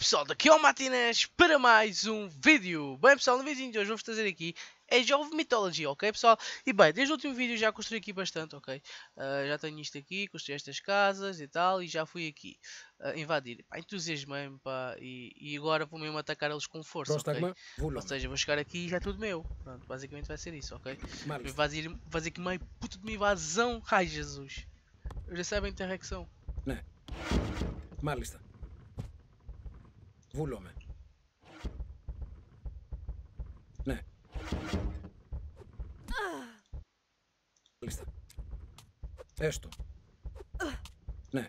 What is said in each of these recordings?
pessoal, daqui ao Matinés para mais um vídeo. Bem pessoal, no vídeo de hoje vou-vos trazer aqui é Jovem Mythology, ok pessoal? E bem, desde o último vídeo já construí aqui bastante, ok? Já tenho isto aqui, construí estas casas e tal, e já fui aqui invadir. Entusiasmei-me, pá, e agora vou mesmo atacar eles com força, ok? Ou seja, vou chegar aqui e já é tudo meu. Pronto, basicamente vai ser isso, ok? Fazer aqui meio puto de uma invasão. Ai Jesus, eu já sabem que são. Né? Marlista. Βούλομαι. Ναι. Μάλιστα. Έστω. Ναι.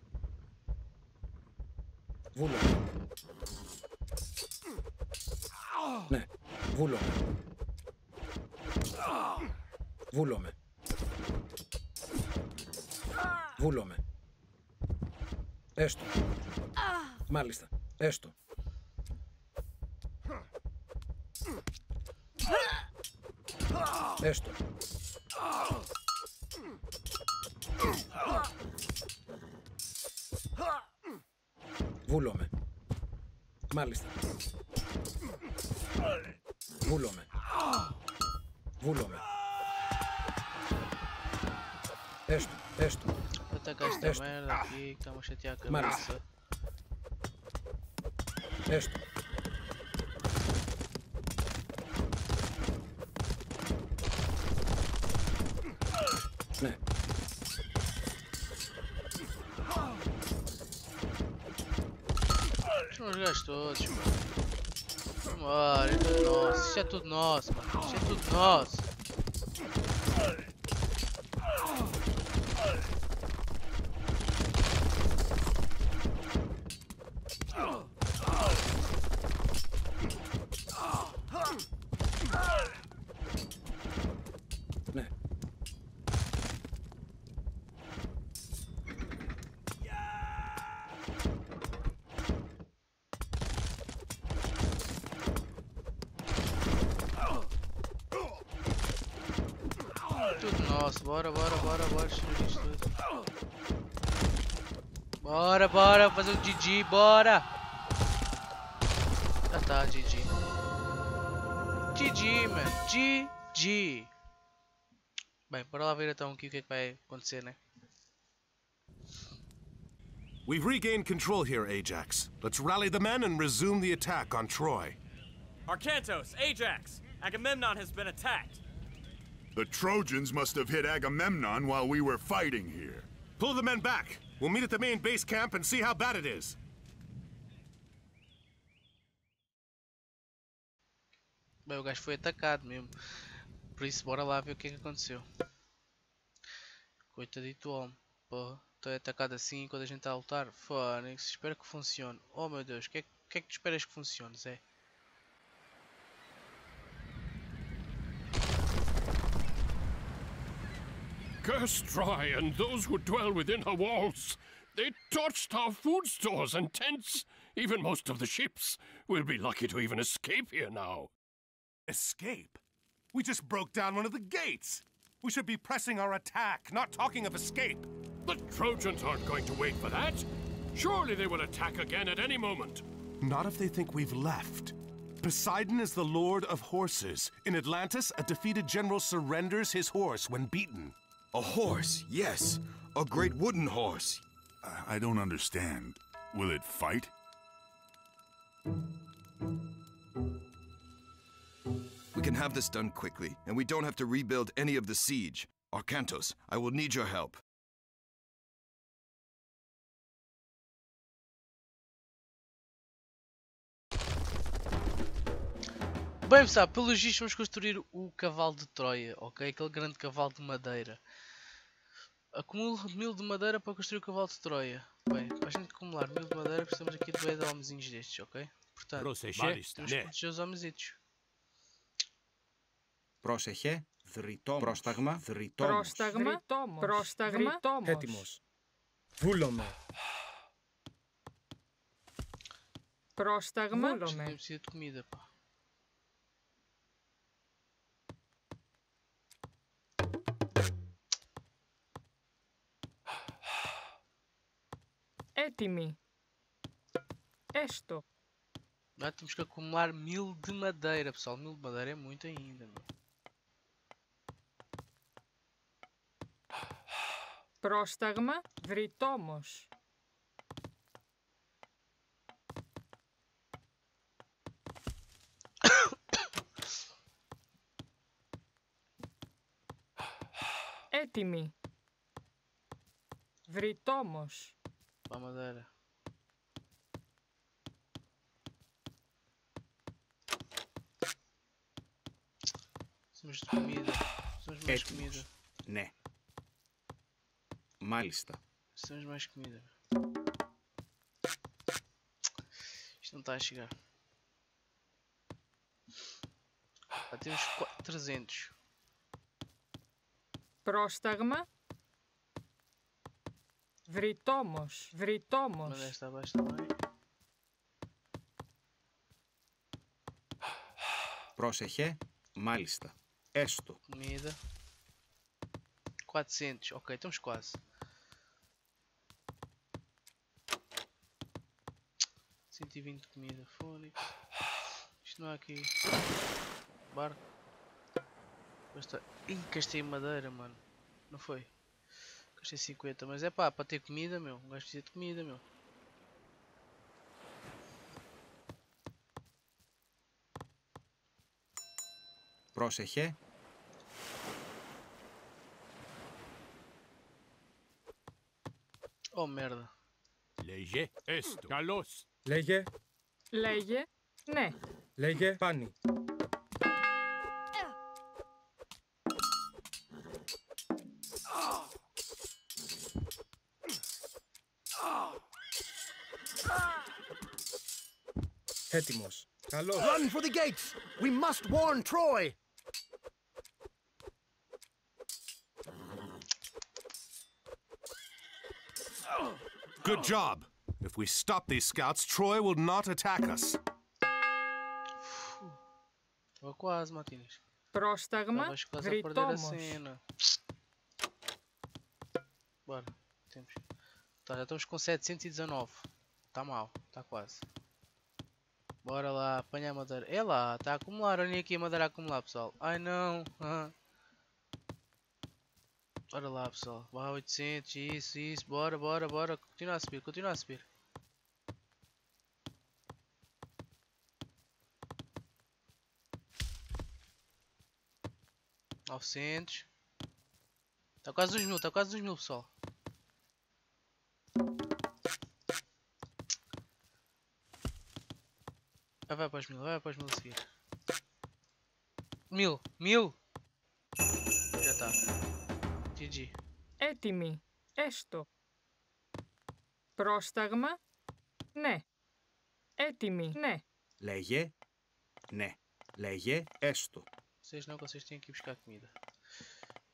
Βούλομαι. Ναι. Βούλομαι. Βούλομαι. Βούλομαι. Έστω. Μάλιστα. Έστω. Έστω. Βούλομαι. Μάλιστα. Βούλομαι. Βούλομαι. Έστω. Έστω. Τα κασταμένα εκεί, κάμω σε τι ακριβώς. Έστω. Ναι. Olha todos, mano. Olha, nossa, isso é tudo nosso, mano. Isso é tudo nosso. Nossa, bora, destruir isso tudo. Bora, fazer o GG, bora! Ah tá, GG. GG, mano, GG. Bem, bora lá ver então aqui o que é que vai acontecer, né? We've regained control here, Ajax. Let's rally the men and resume the attack on Troy. Arkantos, Ajax! Agamemnon has been attacked. The Trojans must have hit Agamemnon while we were fighting here. Pull the men back. We'll meet at the main base camp and see how bad it is. Bem, o gajo foi atacado mesmo. Por isso, bora lá ver o que é que aconteceu. Coitadito homem. Pô, estou atacado assim quando a gente está a lutar. Fónix, espero que funcione. Oh meu Deus, o que é que tu esperas que funcione, Zé? Curse Troy and those who dwell within her walls. They torched our food stores and tents. Even most of the ships. We'll be lucky to even escape here now. Escape? We just broke down one of the gates. We should be pressing our attack, not talking of escape. The Trojans aren't going to wait for that. Surely they will attack again at any moment. Not if they think we've left. Poseidon is the lord of horses. In Atlantis, a defeated general surrenders his horse when beaten. A horse, yes. A great wooden horse. I don't understand. Will it fight? We can have this done quickly, and we don't have to rebuild any of the siege. Arkantos, I will need your help. Bem pessoal, pelos vistos vamos construir o cavalo de Troia, ok? Aquele grande cavalo de madeira. Acumulo 1000 de madeira para construir o cavalo de Troia. Bem, para a gente acumular 1000 de madeira precisamos aqui de 2 homenzinhos destes, ok? Portanto, temos que proteger os homenzitos. Πρόσεχε, πρόσταγμα, δρυτόμος. Έτοιμος. Βούλομαι. Πρόσταγμα, βούλομαι. Tem preciso de comida, pá. Έτοιμη. Έστω. Mas temos que acumular 1000 de madeira, pessoal. 1000 de madeira é muito ainda, meu. Πρόσταγμα βρυτόμος. Έτοιμη. Βρυτόμος. Παμαδέρα. Somos de comida. Somos mais comida. Ναι. Μάλιστα. Somos mais comida. Isto não está a chegar. Já temos 300. Πρόσταγμα. Βρυτόμος. Βρυτόμος. Mas esta abaixo também. Πρόσεχε. Μάλιστα. Έστω. Comida. 400. Ok, estamos quase. 120 comida. Fone. Isto não há aqui. Barco. Basta. Encastei madeira, mano. Não foi? Encastei 50. Mas é pá, para ter comida, meu. Um gajo precisa de comida, meu. Πρόσεχε. Oh, merda. Λέγε, έστω. Καλώς. Λέγε. Λέγε, ναι. Λέγε, πάνι. Έτοιμος. Καλώς. Run for the gates. We must warn Troy. Good job. If we stop these scouts, Troy will not attack us. Estou quase, Matinas. Próstagma, gritomos. Bora, temos. Tá, já estamos com 719. Tá mal, tá quase. Bora lá, apanhar a madeira. É lá, tá a acumular. Olhem aqui a madeira a acumular, pessoal. Ai não. Bora lá, pessoal. Barra 800, isso, isso. Bora, bora, bora. Continua a subir, continua a subir. $900. Tá quase 2000, tá quase 2000, pessoal. Vai para os 1000, vai para os 1000 a seguir. 1000, 1000. Já tá. GG. Έτοιμη. Έστω. Πρόσταγμα. Ναι. Έτοιμη. Ναι. Λέγε. Ναι. Λέγε. Έστω. Vocês não, vocês têm que buscar comida.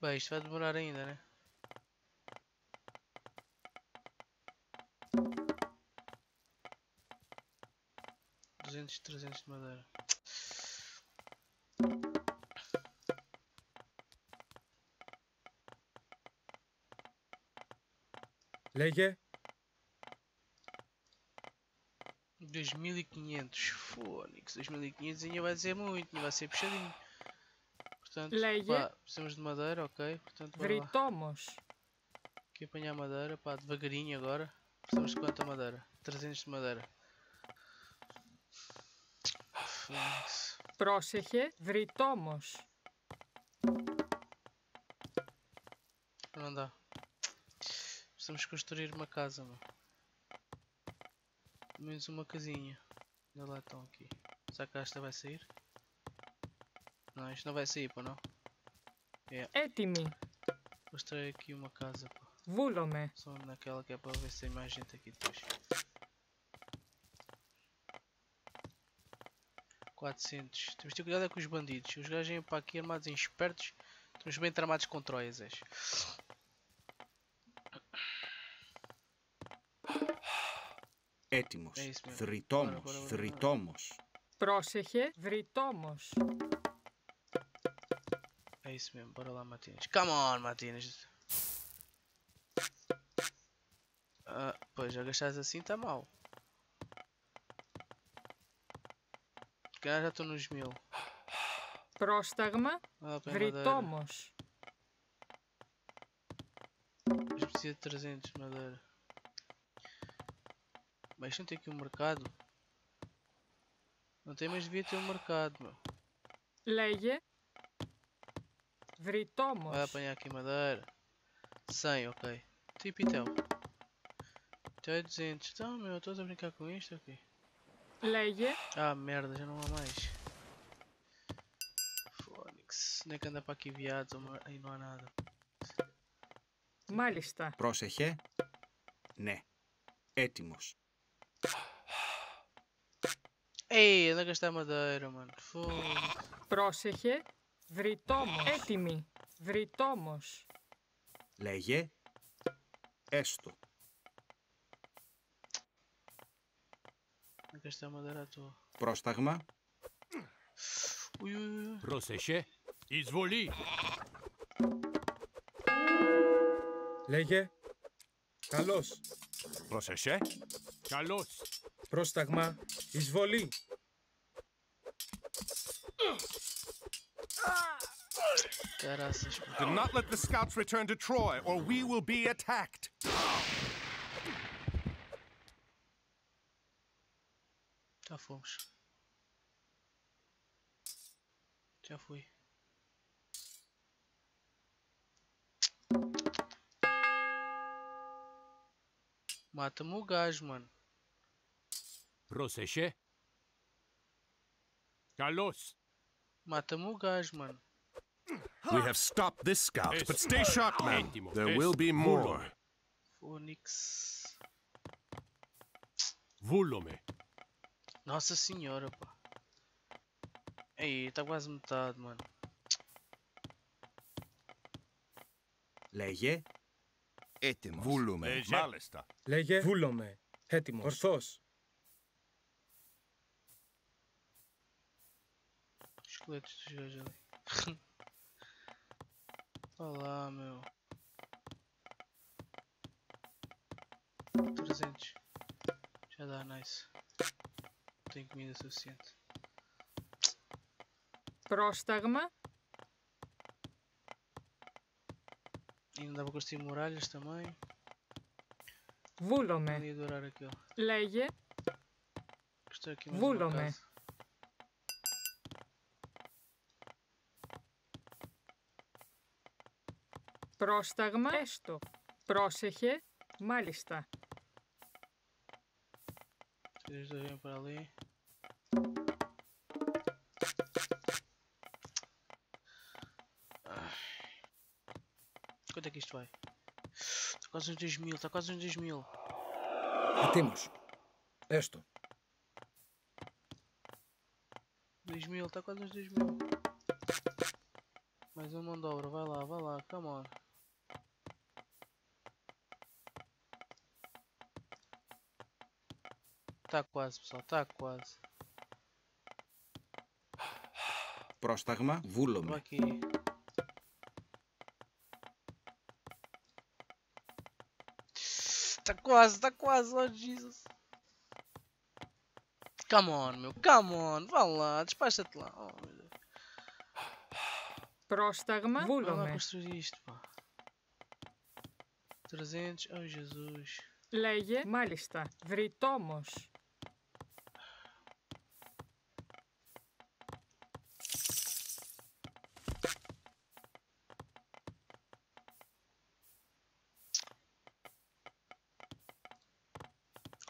Bem, isto vai demorar ainda, né? $200, $300 de madeira. Λέγε. 2500 fônix. 2500 vai dizer muito, vai ser puxadinho. Portanto, pá, precisamos de madeira, ok. Portanto, Vritamos. Aqui apanhar madeira, pá, devagarinho agora. Precisamos de quanta madeira? 300 de madeira. Fônix. Πρόσεχε, Vritamos. Não dá. Precisamos construir uma casa, mano. Pelo menos uma casinha. Ainda lá estão aqui. Será que esta vai sair? Não, isto não vai sair, pô, não? É. Etimi. Mostrei aqui uma casa, pô. Vulome. Só naquela que é para ver se tem mais gente aqui depois. 400. Temos de ter cuidado com os bandidos. Os gajos vêm para aqui armados em espertos. Estamos bem tramados com Troias, és. Έτοιμος, θρητόμος, θρητόμος. Πρόσεχε, βρητόμος. É isso mesmo, bora lá, Matinas. Come on, Matinas. Ah, pois, já gastaste assim, tá mal. calhar já estou nos 1000. Próstagma, Vritomos. Mas precisa de 300 de madeira. Mas isto não tem aqui um mercado? Não tem, mas devia ter um mercado, meu. Leia. Vritomos. Vai apanhar aqui madeira. 100, ok. Tipo então. Então é 200. Então, meu, estou a brincar com isto aqui. Leia. Ah, merda, já não há mais. Fónix. Nem que anda para aqui viados, aí não há nada. Μάλιστα. Πρόσεχε. Ναι. Έτοιμος. Ei, anda a gastar madeira, mano. Πρόσεχε. Βρυτόμος. Έτοιμη. Βρυτόμος. Λέγε. Έστω. Να καστά μαδέρα του. Πρόσταγμα. Πρόσεχε. Εισβολή. Λέγε. Καλός. Πρόσεχε. Καλός. Πρόσταγμα. Εισβολή. Do not let the scouts return to Troy, or we will be attacked. Tá fomos. Já fui. Mata-me o gajo, mano. Proseche. Carlos. Mata-me o gajo, mano. We have stopped this scout, but stay sharp, man. There will be more. Phoenix. Volume. Nossa senhora, pá. Ei, tá quase metade, mano. Leie. Étimo. Volume. Malesta. Leie. Volume. Étimo. Orthos. Esqueletos dos gajos ali. Olá, meu. 300. Já dá, nice. Não tenho comida suficiente. Próstagma. E não dá para construir muralhas também. Vulome. Podia adorar aquilo. Leia. Estou aqui mais Vulome. Uma casa. Πρόσταγμα, έστω. Πρόσεχε, μάλιστα. Quanto é que isto vai? Está quase uns 2000, está quase uns 2000. Temos. Έστω. 2000, está quase uns 2000. Mais uma mão de obra, vai lá, come on. Tá quase, pessoal, tá quase. Πρόσταγμα, βούλομε. Aqui. Tá quase, oh Jesus. Come on, meu, come on, vai lá, despacha-te lá. Oh, meu Deus. Πρόσταγμα, βούλομε. Vamos construir isto, pá. 300, oh Jesus. Λέγε, μάλιστα, Βρυτόμος.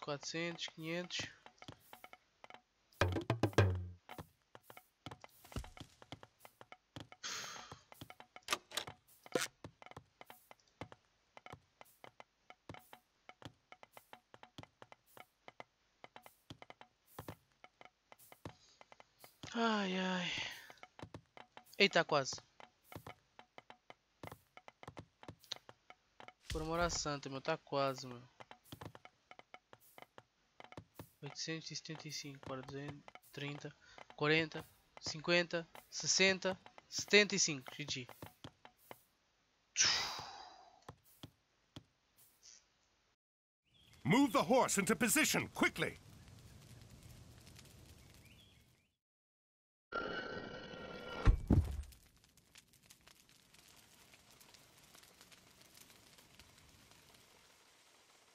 Quatrocentos, 500. Ai, ai. Eita, quase. Por amor à santa, meu, tá quase, meu. 875, 430, 40, 50, 60, 75, GG. Move the horse into position, quickly.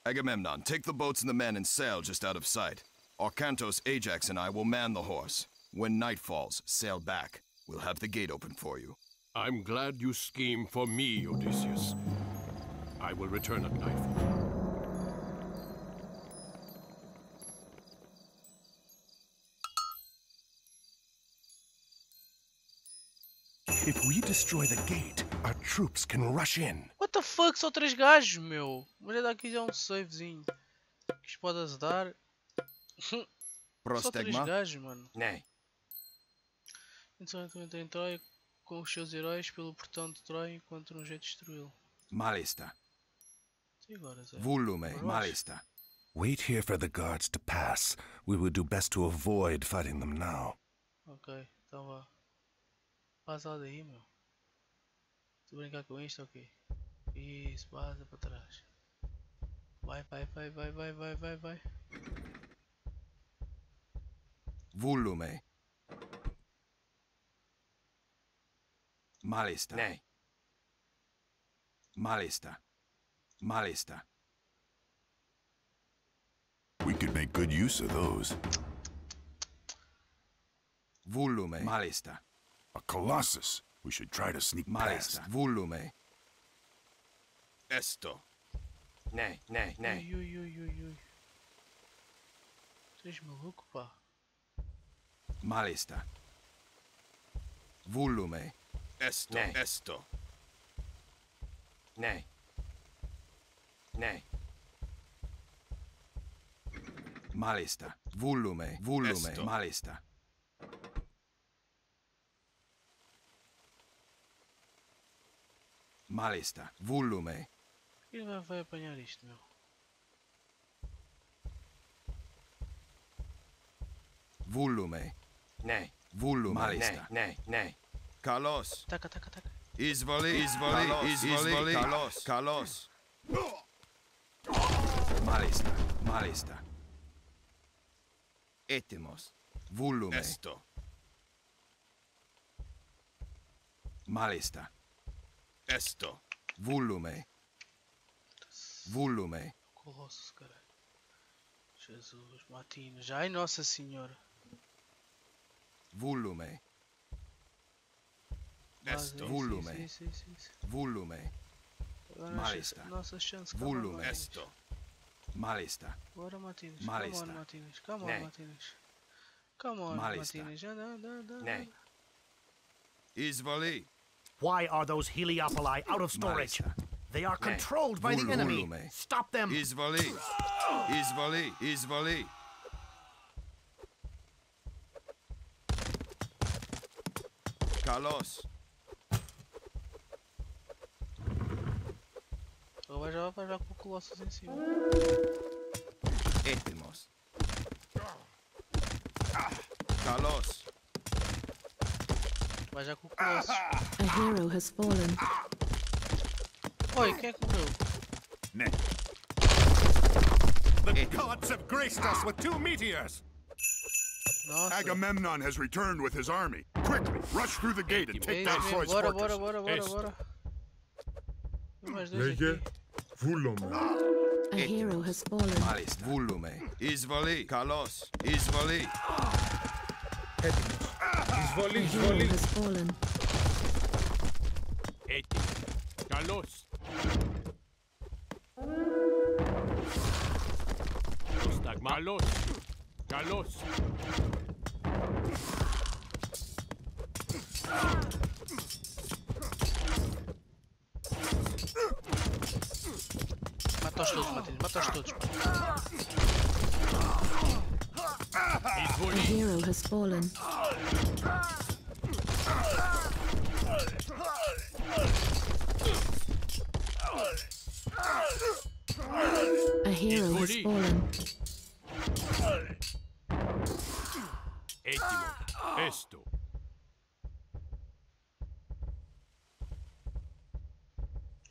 Agamemnon, take the boats and the men and sail just out of sight. Arkantos, Ajax, and I will man the horse. When night falls, sail back. We'll have the gate open for you. I'm glad you scheme for me, Odysseus. I will return at nightfall. If we destroy the gate, our troops can rush in. What the fuck? São três gajos, meu. Vou dar aqui já savezinho. Que isto pode ajudar. Só três gajos, mano. Não. Então entra em Troia com os seus heróis pelo portão de Troia enquanto um jeito destruí-lo. Malista. Volume, Malista. Wait here for the guards to pass. We will do best to avoid fighting them now. Ok, então vá. Passa daí, meu. Se brincar com isto, ok. Isso, passa para trás. Vai, vai, vai, vai, vai, vai, vai, vai. Volume. Malista. Não. Malista. Malista. We could make good use of those. Volume. Malista. A colossus. We should try to sneak past. Volume. Esto. Nay, nay, nay. Vocês maluco, pá. Malista. Volume. Esto, nay. Esto. Nay. Nay. Malista. Volume. Volume. Esto. Malista. Malista, volume. Ele vai apanhar isto, meu. Volume. Não. Volume. Malista. Não, não. Kalos. Ataca, ataca, ataca. Izvoli, izvoli, izvoli. Kalos, Kalos. Malista, Malista. Etemos. Volume. Esto. Malista. Esto. Volume. Volume. Colossos, caralho. Jesus, Matinos. Ai, Nossa Senhora. Volume. Esto. Volume. Volume. Malista. Nossa chance. Volume. Esto. Malista. Bora, Matinos. Malista. Come on, Matinos. Come on, Matinos. Come on, Matinos. Já dá, dá, dá. Isvali. Why are those Heliopoli out of storage? They are controlled by the enemy. Stop them! Izvali! Izvali! Izvali! Kalos! Agora vai jogar com o Colossus em cima. Etemos. Kalos! Vai já com o Colossus. A hero has fallen. Oi, quem é que morreu? The gods have graced us with two meteors. Nossa. Agamemnon has returned with his army. Quickly, rush through the gate and take down Troy's fortress. Bora, bora, bora, bora, bora. Volume. A hero has fallen. Volume. Izvali, Kalos. Izvali. Izvali, Izvali. Has fallen. Kalos. Kalos. Kalos. Mata os todos, Matheus. Mata os todos. A hero has fallen. A hero has fallen. Esto.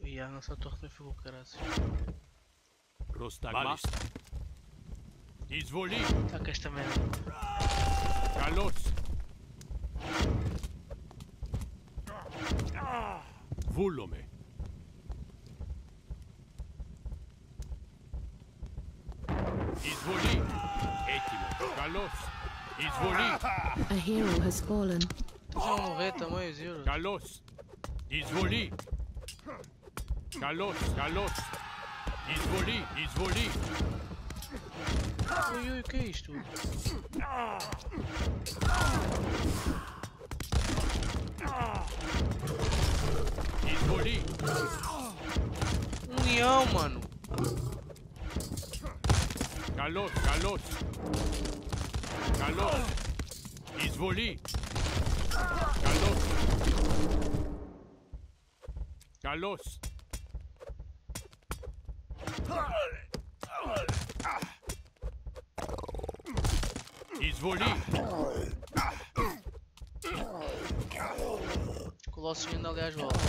E a nossa torre ficou caraças. Rostagma. Izvoli. Taca esta merda. Kalos. Volume. A hero has fallen. Vamos ver tamanho dos heroes. Kalos, izvoli. Kalos, Kalos, izvoli, izvoli. Ui, ui, que é isto? Izvoli. União, mano. Kalos, Kalos. Kalos, izvoli. Kalos. Kalos. Izvoli. Colosso indo ali às voltas.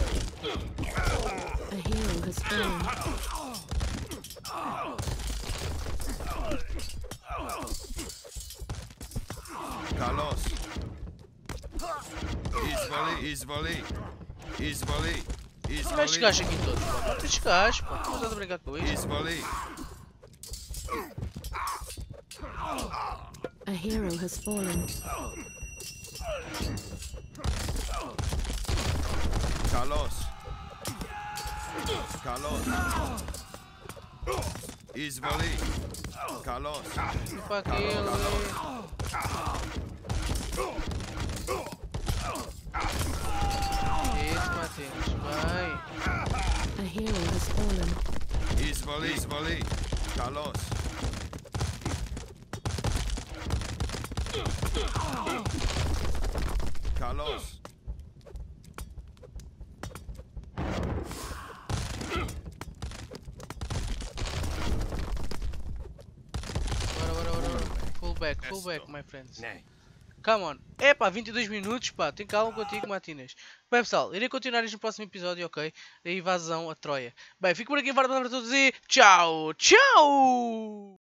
A hero has fallen. Kalos. Izvoli, izvoli, izvoli, izvoli. Olha estes gajos aqui todos, pô. Olha estes gajos, pô. Não estás a brincar com isto. Izvoli. A hero has fallen. Kalos. Kalos. Izvoli. Kalos. Opa, aquele. A hero has fallen. Izvoli, izvoli, Kalos. Kalos. Pull back, pull back, my friends. Come on. Epá, 22 minutos, pá. Tem calma contigo, Matinas. Bem, pessoal, irei continuar isto no próximo episódio, ok? Da invasão a Troia. Bem, fico por aqui. Para todos e tchau, tchau!